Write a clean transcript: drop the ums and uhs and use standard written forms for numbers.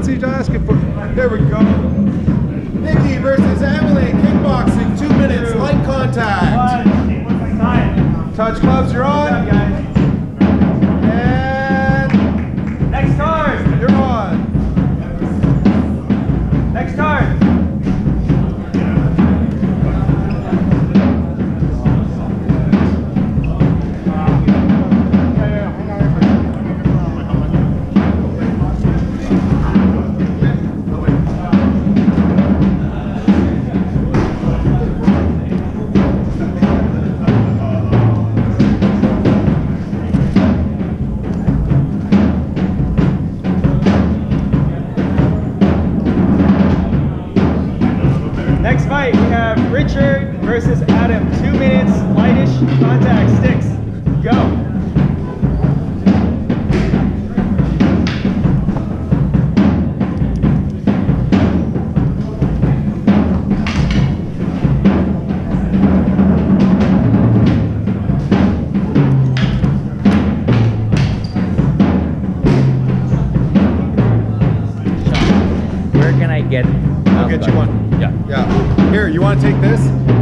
what's he asking for? There we go. Nikki versus Emily, kickboxing, 2 minutes, light contact. Touch gloves, you're on. And next turn. You're on. Next turn. Next fight, we have Richard versus Adam. 2 minutes, lightish contact, sticks, go. Where can I get it? I'll get you one. Yeah. Yeah. Here, you want to take this?